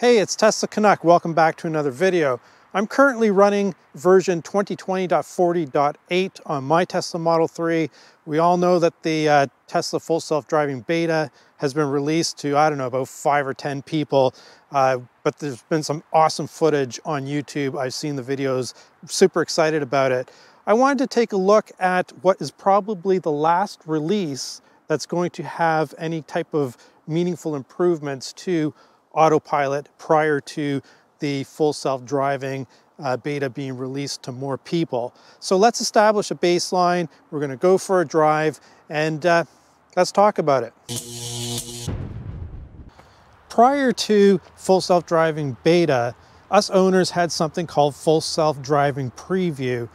Hey, it's Tesla Canuck. Welcome back to another video. I'm currently running version 2020.40.8 on my Tesla Model 3. We all know that the Tesla Full Self Driving Beta has been released to, I don't know, about 5 or 10 people, but there's been some awesome footage on YouTube. I've seen the videos, super excited about it. I wanted to take a look at what is probably the last release that's going to have any type of meaningful improvements to Autopilot prior to the full self-driving beta being released to more people. So let's establish a baseline. We're going to go for a drive and let's talk about it. Prior to full self-driving beta, us owners had something called full self-driving preview,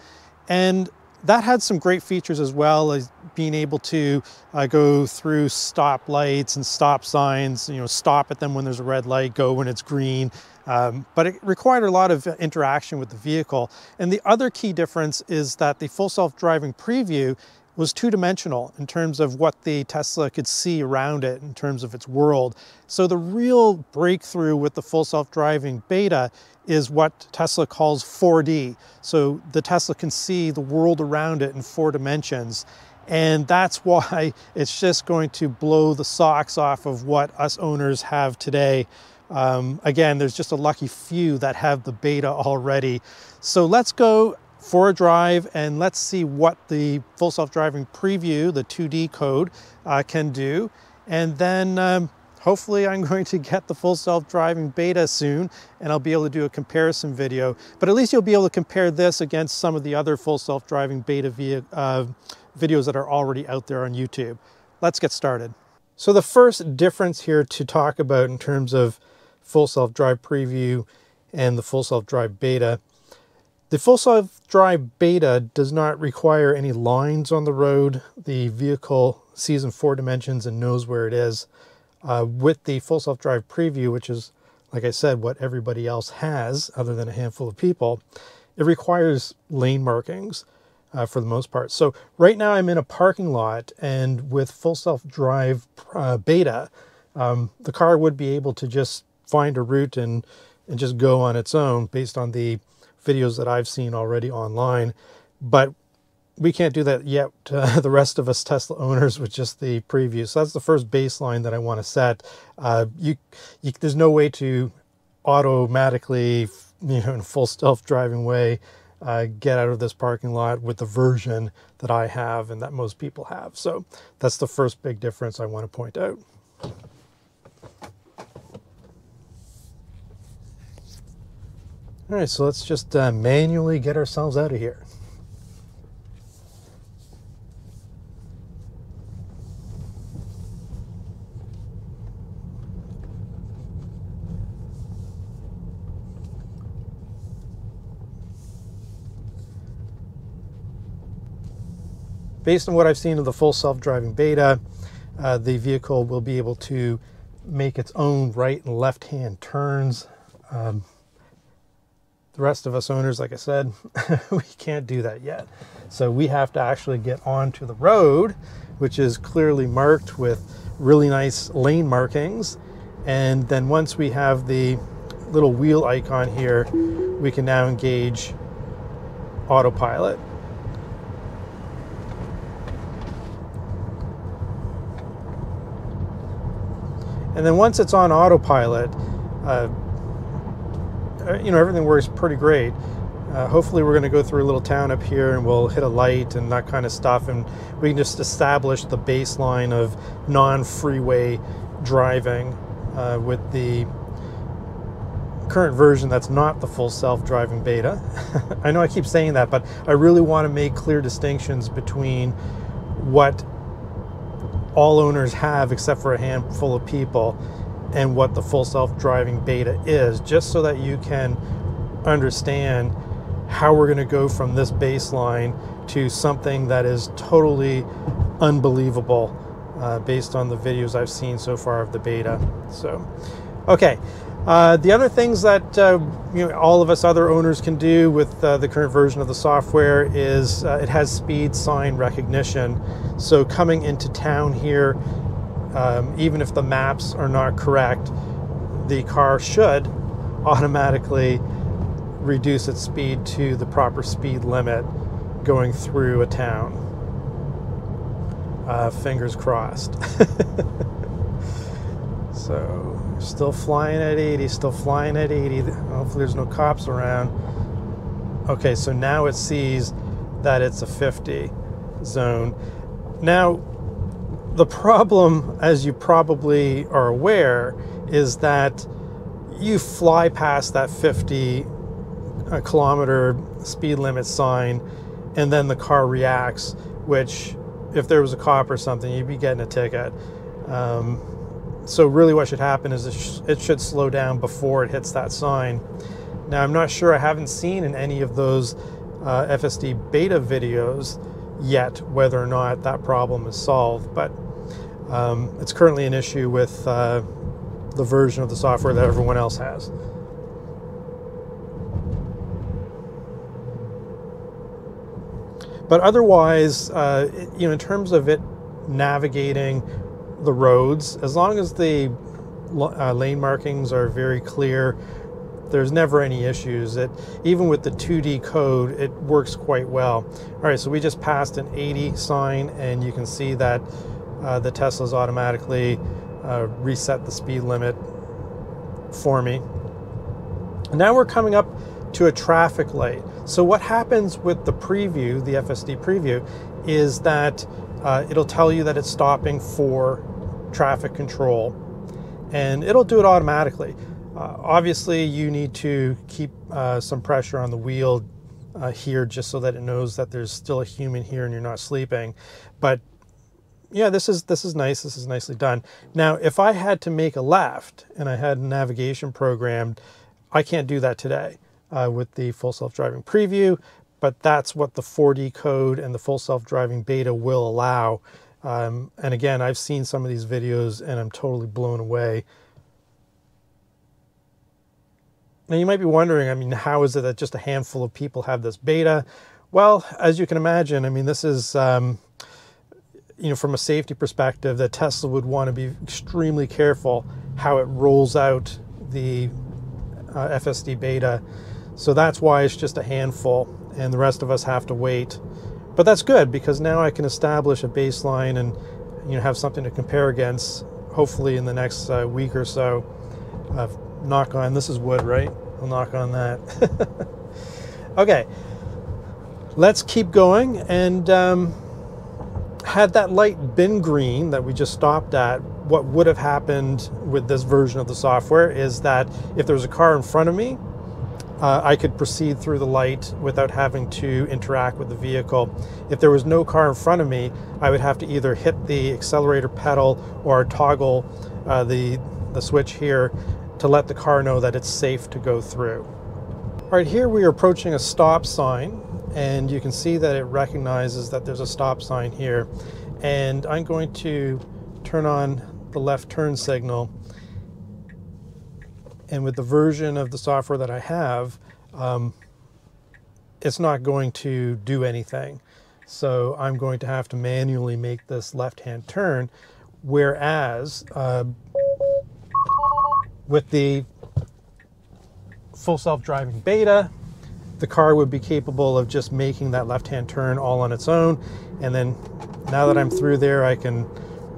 and that had some great features as well as being able to go through stop lights and stop signs, you know, stop at them when there's a red light, go when it's green. But it required a lot of interaction with the vehicle. And the other key difference is that the full self-driving preview was two-dimensional in terms of what the Tesla could see around it in terms of its world. So the real breakthrough with the full self-driving beta is what Tesla calls 4D. So the Tesla can see the world around it in 4 dimensions. And that's why it's just going to blow the socks off of what us owners have today. Again, there's just a lucky few that have the beta already. So let's go for a drive and let's see what the full self-driving preview, the 2D code, can do. And then hopefully I'm going to get the full self-driving beta soon and I'll be able to do a comparison video. But at least you'll be able to compare this against some of the other full self-driving beta videos that are already out there on YouTube. Let's get started. So the first difference here to talk about in terms of full self-drive preview and the full self-drive beta, the full self-drive beta does not require any lines on the road. The vehicle sees in 4 dimensions and knows where it is. With the full self-drive preview, which is, like I said, what everybody else has other than a handful of people, it requires lane markings for the most part. So right now I'm in a parking lot, and with full self-drive beta, the car would be able to just find a route and just go on its own based on the videos that I've seen already online. But we can't do that yet, the rest of us Tesla owners, with just the preview. So that's the first baseline that I want to set. There's no way to automatically, you know, in a full self-driving way, get out of this parking lot with the version that I have and that most people have. So that's the first big difference I want to point out. All right, so let's just manually get ourselves out of here. Based on what I've seen of the full self-driving beta, the vehicle will be able to make its own right and left-hand turns. The rest of us owners, like I said, we can't do that yet. So we have to actually get onto the road, which is clearly marked with really nice lane markings. And then once we have the little wheel icon here, we can now engage autopilot. And then once it's on autopilot, you know, everything works pretty great. Hopefully we're going to go through a little town up here and we'll hit a light and that kind of stuff, and we can just establish the baseline of non-freeway driving with the current version that's not the full self-driving beta. I know I keep saying that, but I really want to make clear distinctions between what all owners have except for a handful of people and what the full self-driving beta is, just so that you can understand how we're going to go from this baseline to something that is totally unbelievable based on the videos I've seen so far of the beta. So, okay. The other things that you know, all of us other owners can do with the current version of the software is it has speed sign recognition. So coming into town here, even if the maps are not correct, the car should automatically reduce its speed to the proper speed limit going through a town. Fingers crossed. So, still flying at 80, still flying at 80. Hopefully there's no cops around. Okay, so now it sees that it's a 50 zone. Now, the problem, as you probably are aware, is that you fly past that 50-kilometer speed limit sign, and then the car reacts, which, if there was a cop or something, you'd be getting a ticket. So really what should happen is it should slow down before it hits that sign. Now, I'm not sure, I haven't seen in any of those FSD beta videos yet whether or not that problem is solved, but it's currently an issue with the version of the software that everyone else has. But otherwise, you know, in terms of it navigating the roads, as long as the lane markings are very clear, there's never any issues. Even with the 2D code, it works quite well. All right, so we just passed an 80 sign, and you can see that the Tesla's automatically reset the speed limit for me. Now we're coming up to a traffic light. So what happens with the preview, the FSD preview, is that it'll tell you that it's stopping for traffic control, and it'll do it automatically. Obviously, you need to keep some pressure on the wheel here, just so that it knows that there's still a human here and you're not sleeping. But yeah, this is nice. This is nicely done. Now, if I had to make a left and I had navigation programmed, I can't do that today with the full self-driving preview, but that's what the 4D code and the full self-driving beta will allow. And again, I've seen some of these videos and I'm totally blown away. Now you might be wondering, I mean, how is it that just a handful of people have this beta? Well, as you can imagine, I mean, this is, you know, from a safety perspective, that Tesla would want to be extremely careful how it rolls out the FSD beta. So that's why it's just a handful, and the rest of us have to wait. But that's good, because now I can establish a baseline and, you know, have something to compare against, hopefully in the next week or so. Knock on, this is wood, right? I'll knock on that. Okay, let's keep going. And had that light been green that we just stopped at, what would have happened with this version of the software is that if there was a car in front of me, I could proceed through the light without having to interact with the vehicle. If there was no car in front of me, I would have to either hit the accelerator pedal or toggle the switch here to let the car know that it's safe to go through. All right, here we are approaching a stop sign, and you can see that it recognizes that there's a stop sign here. And I'm going to turn on the left turn signal. And with the version of the software that I have, it's not going to do anything. So I'm going to have to manually make this left-hand turn, whereas with the full self-driving beta, the car would be capable of just making that left-hand turn all on its own. And then now that I'm through there, I can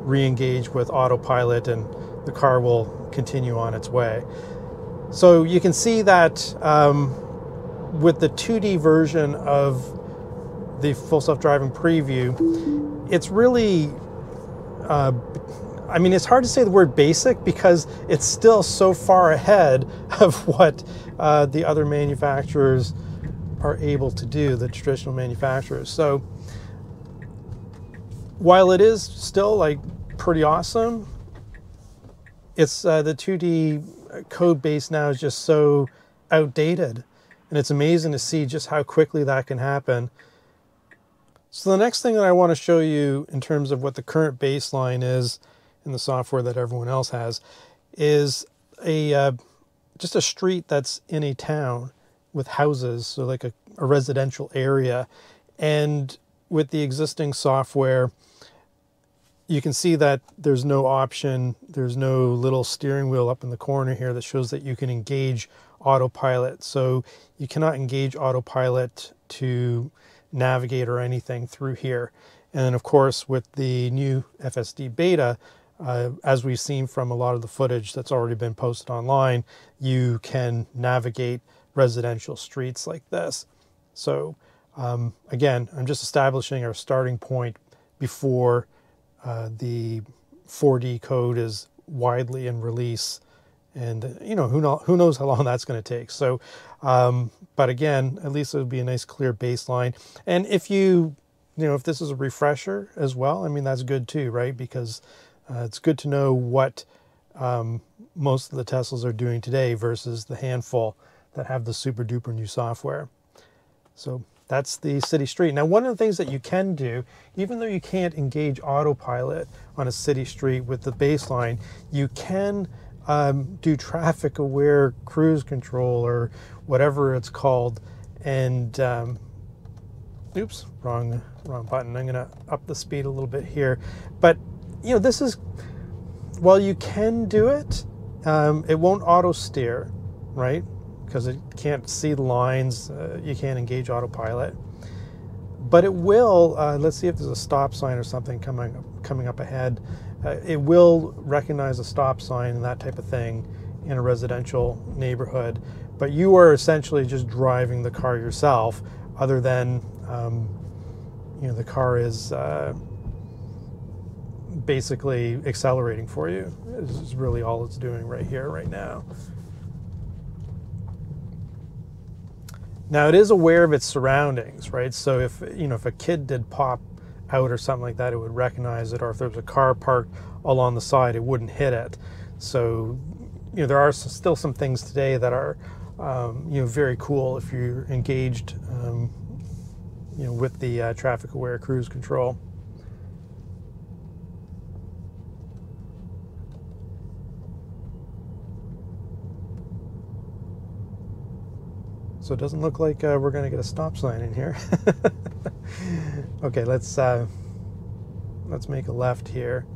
re-engage with autopilot and the car will continue on its way. So you can see that with the 2D version of the full self-driving preview, it's really, I mean, it's hard to say the word basic because it's still so far ahead of what the other manufacturers are able to do, the traditional manufacturers. So while it is still like pretty awesome, it's the 2D code base now is just so outdated, and it's amazing to see just how quickly that can happen. So the next thing that I want to show you in terms of what the current baseline is in the software that everyone else has is a just a street that's in a town with houses, so like a residential area. And with the existing software, you can see that there's no option, there's no little steering wheel up in the corner here that shows that you can engage autopilot. So you cannot engage autopilot to navigate or anything through here. And then of course with the new FSD beta, as we've seen from a lot of the footage that's already been posted online, you can navigate residential streets like this. So again, I'm just establishing our starting point before the 4D code is widely in release, and you know, who knows how long that's going to take. So but again, at least it would be a nice clear baseline. And if you know, if this is a refresher as well, I mean, that's good too, right? Because it's good to know what most of the Teslas are doing today versus the handful that have the super duper new software. So that's the city street. Now, one of the things that you can do, even though you can't engage autopilot on a city street with the baseline, you can do traffic aware cruise control or whatever it's called. And oops, wrong button. I'm gonna up the speed a little bit here. But you know, this is, while you can do it, it won't auto steer, right? Because it can't see the lines, you can't engage autopilot. But it will, let's see if there's a stop sign or something coming up ahead. It will recognize a stop sign and that type of thing in a residential neighborhood. But you are essentially just driving the car yourself, other than, you know, the car is basically accelerating for you. This is really all it's doing right here, right now. Now it is aware of its surroundings, right? So if, you know, if a kid did pop out or something like that, it would recognize it. Or if there was a car parked along the side, it wouldn't hit it. So, you know, there are still some things today that are, you know, very cool if you're engaged, you know, with the traffic aware cruise control. So it doesn't look like we're going to get a stop sign in here. Okay, let's make a left here.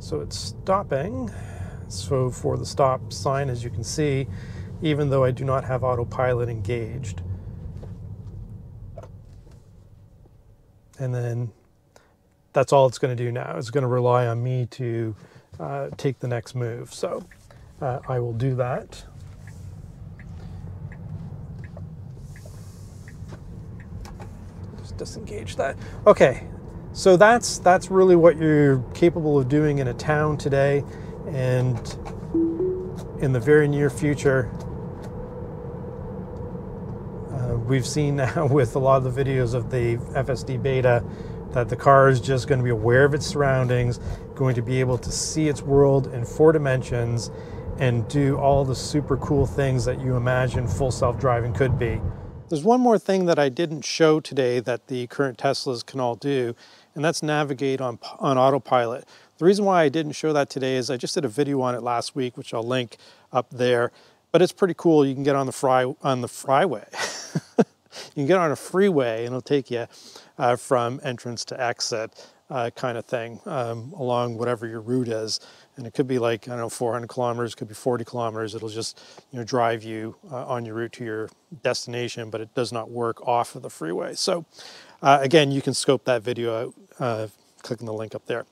So it's stopping. So for the stop sign, as you can see, even though I do not have autopilot engaged. And then that's all it's going to do now. It's going to rely on me to take the next move. So I will do that. Just disengage that. Okay, so that's really what you're capable of doing in a town today, and in the very near future. We've seen now with a lot of the videos of the FSD beta that the car is just going to be aware of its surroundings, going to be able to see its world in 4 dimensions, and do all the super cool things that you imagine full self-driving could be. There's one more thing that I didn't show today that the current Teslas can all do, and that's navigate on autopilot. The reason why I didn't show that today is I just did a video on it last week, which I'll link up there, but it's pretty cool. You can get on the freeway. You can get on a freeway and it'll take you from entrance to exit kind of thing, along whatever your route is. And it could be like, I don't know, 400 kilometers, could be 40 kilometers. It'll just, you know, drive you on your route to your destination, but it does not work off of the freeway. So again, you can scope that video out, clicking the link up there.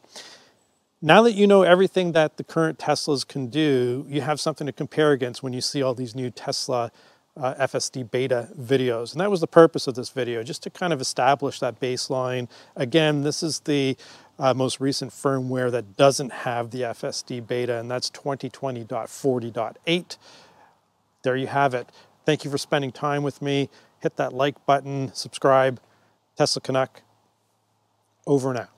Now that you know everything that the current Teslas can do, you have something to compare against when you see all these new Tesla FSD beta videos. And that was the purpose of this video, just to kind of establish that baseline. Again, this is the most recent firmware that doesn't have the FSD beta, and that's 2020.40.8. There you have it. Thank you for spending time with me. Hit that like button, subscribe. Tesla Canuck, over and out.